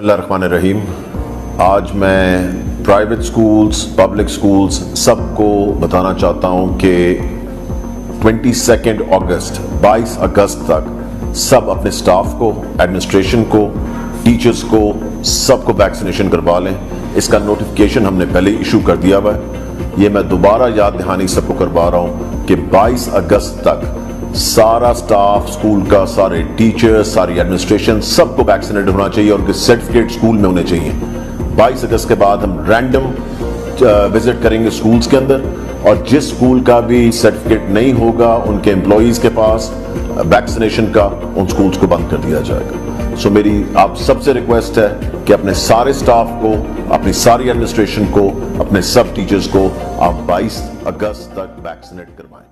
बिस्मिल्लाहिर्रहमानिर्रहीम। आज मैं प्राइवेट स्कूल्स, पब्लिक स्कूल्स सबको बताना चाहता हूं कि 22 अगस्त तक सब अपने स्टाफ को, एडमिनिस्ट्रेशन को, टीचर्स को, सबको वैक्सीनेशन करवा लें। इसका नोटिफिकेशन हमने पहले इशू कर दिया हुआ है। ये मैं दोबारा याद दहानी सबको करवा रहा हूं कि 22 अगस्त तक सारा स्टाफ स्कूल का, सारे टीचर्स, सारी एडमिनिस्ट्रेशन, सबको वैक्सीनेट होना चाहिए और सर्टिफिकेट स्कूल में होने चाहिए। 22 अगस्त के बाद हम रैंडम विजिट करेंगे स्कूल्स के अंदर, और जिस स्कूल का भी सर्टिफिकेट नहीं होगा उनके एम्प्लॉइज के पास वैक्सीनेशन का, उन स्कूल्स को बंद कर दिया जाएगा। सो मेरी आप सबसे रिक्वेस्ट है कि अपने सारे स्टाफ को, अपनी सारी एडमिनिस्ट्रेशन को, अपने सब टीचर्स को आप 22 अगस्त तक वैक्सीनेट करवाएं।